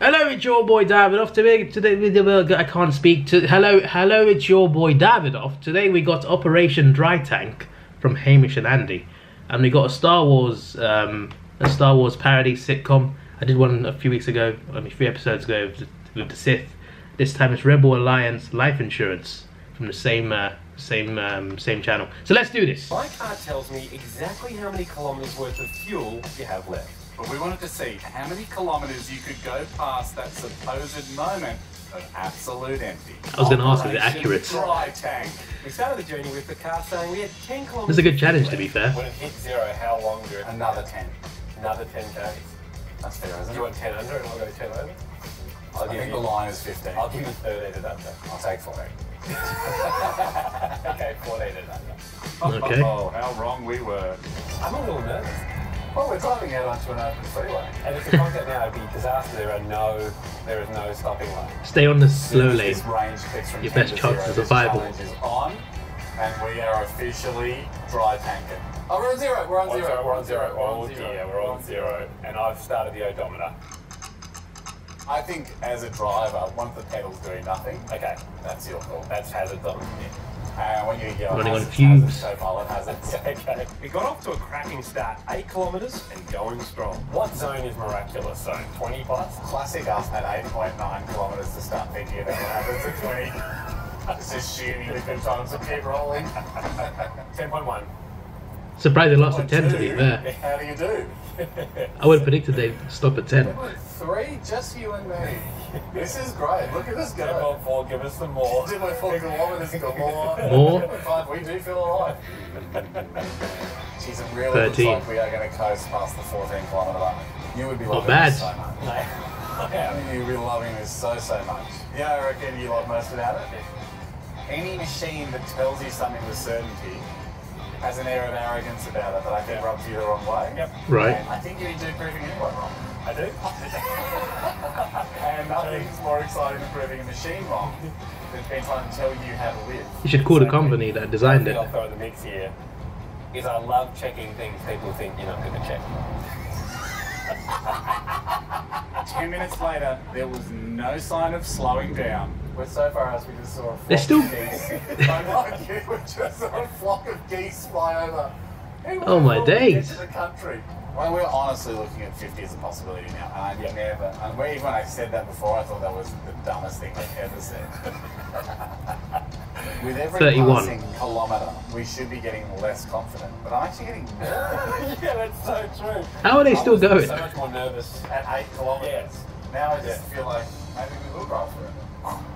Hello, it's your boy Davidoff. Hello, it's your boy Davidoff. Today we got Operation Dry Tank from Hamish and Andy, and we got a Star Wars parody sitcom. I did one a few weeks ago, I mean, 3 episodes ago with the Sith. This time it's Rebel Alliance Life Insurance from the same channel. So let's do this. My car tells me exactly how many kilometers worth of fuel you have left. But we wanted to see how many kilometres you could go past that supposed moment of absolute empty. I was going to ask, is it accurate? Dry tank. We started the journey with the car saying we had 10 kilometres. That's a good challenge, to be fair. When it hit zero, how long do it? Another 10. Another 10K. That's fair, isn't it? You want 10 under and I'll go 10 over? I think the line is 15. I'll give you 13 and under. I'll take 14. Okay, 14 and under. Okay. Oh, how wrong we were. I'm a little nervous. Well, we're driving out onto an open freeway, and if we can't get now, it'd be a disaster. There is no stopping line. Stay on the slow lane. Your best chance of survival. Is on, and we are officially dry tanking. Oh, we're on zero. We're on zero. We're on zero. Oh dear, we're on zero. And I've started the odometer. I think as a driver, once the pedal's doing nothing, okay, that's your fault. That's hazard dominant. When you get running on fumes. Okay. We got off to a cracking start, 8 kilometres and going strong. What zone is miraculous zone? 20 plus? Classic us at 8.9 kilometres to start thinking about what happens at 20. It's just shooting the good times and keep rolling. 10.1. Surprised they lost at 10 to be there. How do you do? I would have predicted they'd stop at 10. 3, just you and me. This is great. Look at this guy. 4, give us some more. 4 kilometers, got more. More. 5, we do feel alive. Jeez, it really 13. Looks like we are going to coast past the 14-kilometer mark. You would be loving this so much. I mean, you'd be loving this so much. Yeah, I reckon you love most without it. Any machine that tells you something with certainty has an air of arrogance about it that I think rubs you the wrong way. Yep. Right. And I think you do proving anyone wrong. I do. And nothing's more exciting than proving a machine wrong than being trying to tell you how to live. You should call the company that designed it. I'll throw the mix here is I love checking things people think you're not going to check. 2 minutes later, there was no sign of slowing down. We're so far as we just saw a flock of geese. Like you, we just saw a flock of geese fly over. Anyway, oh my days. The country. Well, we're honestly looking at 50 as a possibility now. And I've never, and when I said that before, I thought that was the dumbest thing I've ever said. With every 31. Passing kilometre, we should be getting less confident. But I'm actually getting nervous. Yeah, that's so true. How are they still going? So much more nervous at 8 kilometres. Yes. Now I just feel like maybe we will go for it.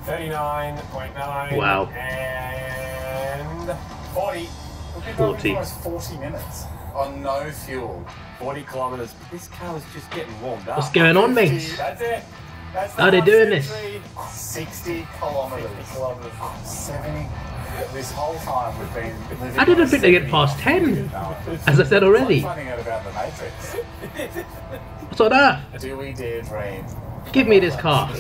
39.9. Wow. And 40. We've been going for almost 40 minutes. On no fuel. 40 kilometres. This car is just getting warmed up. What's going on, mate? That's it. That's the How are they doing this? 60 kilometres. 70. This whole time we've been living. I didn't think they get past 10. As I said already. It's like finding out about the Matrix. What's on that? Do we dare dream? Give me this car.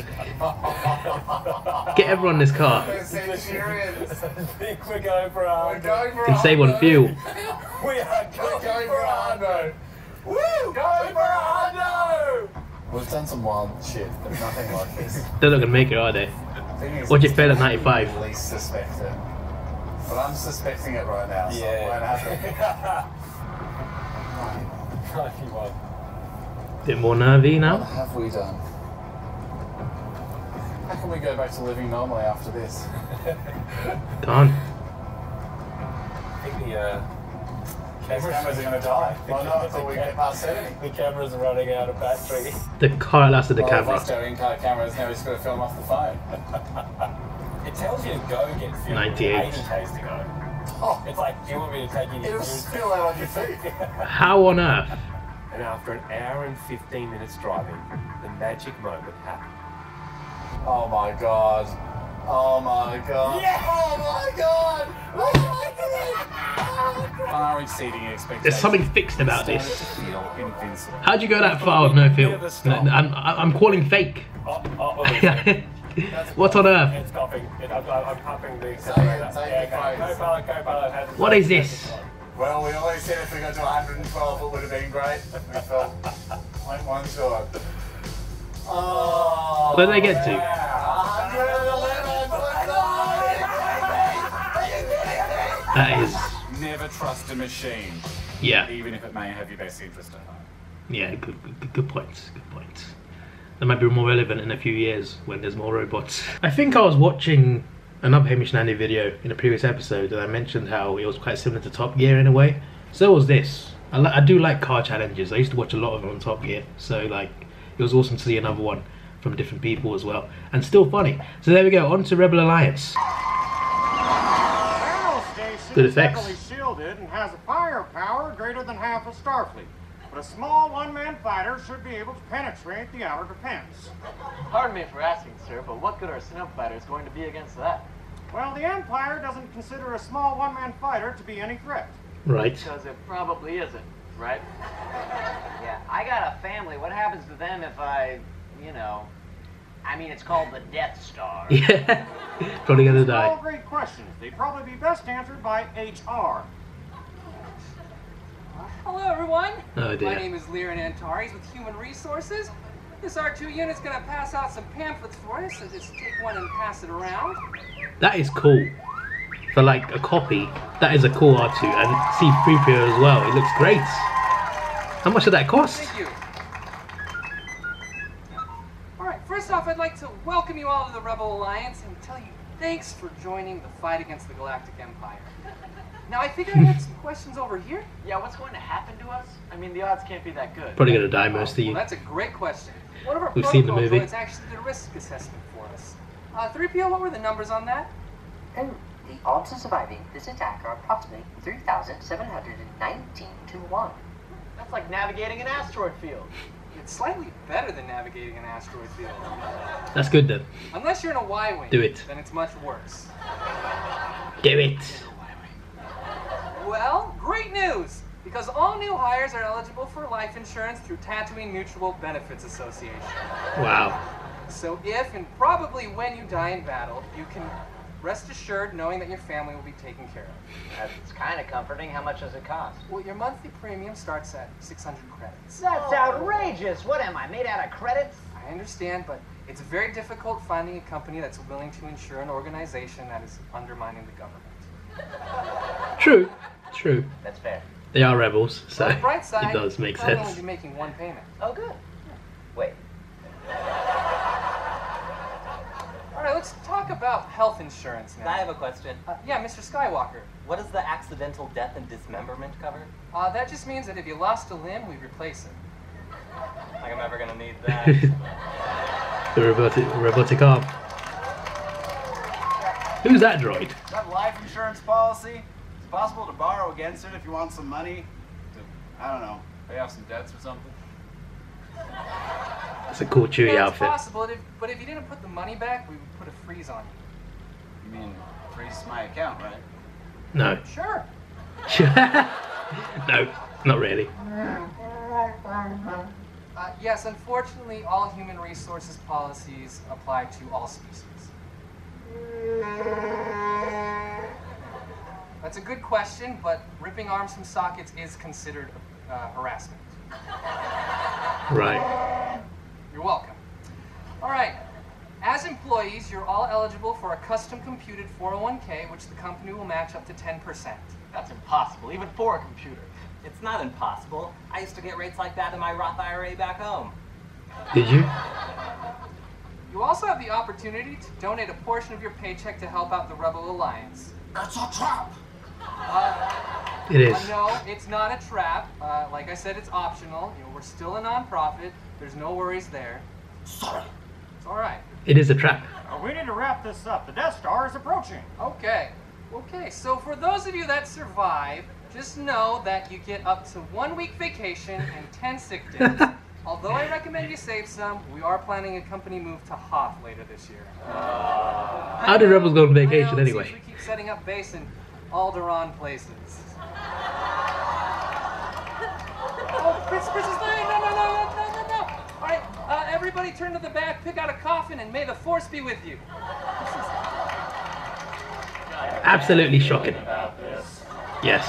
Get everyone this car. I think we're going for our. Can save on fuel. We are going for a hundo. Woo! Going for a hundo! We've done some wild shit, but nothing like this. They're not gonna make it, are they? What'd you fail at 95? At least suspect it. But I'm suspecting it right now, so it won't happen. 91. Bit more nervy now. What have we done? How can we go back to living normally after this? Gone. I think the cameras are going to die. Well, no, until we get past 70. The cameras are running out of battery. The car lasted the camera. Lost our in-car cameras, now we're just going to film off the phone. It tells you to go get fuel. 98. 80Ks to go. Oh, it's like, do you want me to take you to your spill out on your feet. How on earth? And after an hour and 15 minutes driving, the magic moment happened. Oh my god. Oh my god. Yes! Oh my god! Look at it! Far exceeding expectations. There's something fixed about this. How'd you go that far with no fuel? I'm calling fake. What on earth? It's copying. I'm copying the Go pilot. What is this? Well, we always said if we got to 112 it would have been great. We felt like one short. Oh, where did they get to? 111! That is... Never trust a machine. Yeah. Even if it may have your best interest at heart. Yeah, good points, good points. That might be more relevant in a few years when there's more robots. I think I was watching another Hamish and Andy video in a previous episode and I mentioned how it was quite similar to Top Gear in a way. So was this. I do like car challenges. I used to watch a lot of them on Top Gear. So like, it was awesome to see another one from different people as well. And still funny. So there we go, on to Rebel Alliance. Good effects. Heavily shielded and has a firepower greater than half of Starfleet. But a small one-man fighter should be able to penetrate the outer defense. Pardon me for asking, sir, but what good are snow fighters going to be against that? Well, the Empire doesn't consider a small one-man fighter to be any threat. Right. Because it probably isn't, right? Yeah, I got a family. What happens to them if I, you know... I mean, it's called the Death Star. Yeah. Probably gonna die. All great questions. They'd probably be best answered by HR. Hello, everyone. Oh, dear. My name is Liren Antares with Human Resources. This R2 unit's gonna pass out some pamphlets for us, so just take one and pass it around. That is cool. For like a copy, that is a cool R2, and C3PO as well. It looks great. How much did that cost? Thank you. First off, I'd like to welcome you all to the Rebel Alliance and tell you thanks for joining the fight against the Galactic Empire. Now, I think I have some questions over here. Yeah, what's going to happen to us? I mean, the odds can't be that good. Probably going to die most of you. Well, that's a great question. One of our We've seen the movie. It's actually the risk assessment for us. 3PO, what were the numbers on that? And the odds of surviving this attack are approximately 3,719 to 1. That's like navigating an asteroid field. It's slightly better than navigating an asteroid field. That's good then. Unless you're in a Y-Wing. Do it. Then it's much worse. Do it. Well, great news! Because all new hires are eligible for life insurance through Tattooing Mutual Benefits Association. Wow. So if and probably when you die in battle, you can rest assured knowing that your family will be taken care of. That's kind of comforting. How much does it cost? Well, your monthly premium starts at 600 credits. That's outrageous! What am I, made out of credits? I understand, but it's very difficult finding a company that's willing to insure an organization that is undermining the government. True. True. That's fair. They are rebels, so on the bright side, it does make sense. I'll only be making one payment. Oh, good. Wait. Alright, let's talk about health insurance now. I have a question. Yeah, Mr. Skywalker. What does the accidental death and dismemberment cover? That just means that if you lost a limb, we replace it. Like I'm ever gonna need that. The robotic arm. Who's that droid? Is that life insurance policy? It's possible to borrow against it if you want some money. To, I don't know, pay off some debts or something. That's a cool Chewie outfit. It's possible, but if you didn't put the money back, we would put a freeze on you. You mean freeze my account, right? No. Sure. No, not really. Yes, unfortunately, all human resources policies apply to all species. That's a good question, but ripping arms from sockets is considered harassment. Right. You're welcome. All right. As employees, you're all eligible for a custom-computed 401k, which the company will match up to 10%. That's impossible, even for a computer. It's not impossible. I used to get rates like that in my Roth IRA back home. Did you? You also have the opportunity to donate a portion of your paycheck to help out the Rebel Alliance. That's a trap! It is. No, it's not a trap. Like I said, it's optional. You know, we're still a non-profit. There's no worries there. Sorry. It's all right. It is a trap. We need to wrap this up. The Death Star is approaching. Okay. Okay, so for those of you that survive, just know that you get up to 1 week vacation and 10 sick days. Although I recommend you save some, we are planning a company move to Hoth later this year. How do rebels go on vacation anyway? We keep setting up base in Alderaan places. Oh, Chris is lying. No. All right, Everybody turn to the back, pick out a coffin, and may the force be with you. Absolutely shocking. Yes.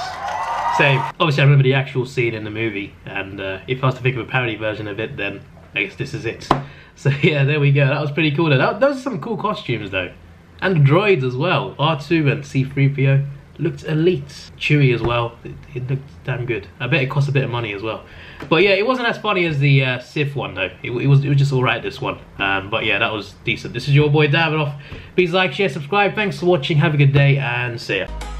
Same. Obviously, I remember the actual scene in the movie, and if I was to think of a parody version of it, then I guess this is it. So yeah, there we go. That was pretty cool. Those are some cool costumes, though. And droids as well. R2 and C3PO looked elite. Chewie as well. It looked damn good. I bet it cost a bit of money as well. But yeah, it wasn't as funny as the Sith one, though. It was just alright, this one. But yeah, that was decent. This is your boy Davidoff. Please like, share, subscribe. Thanks for watching. Have a good day, and see ya.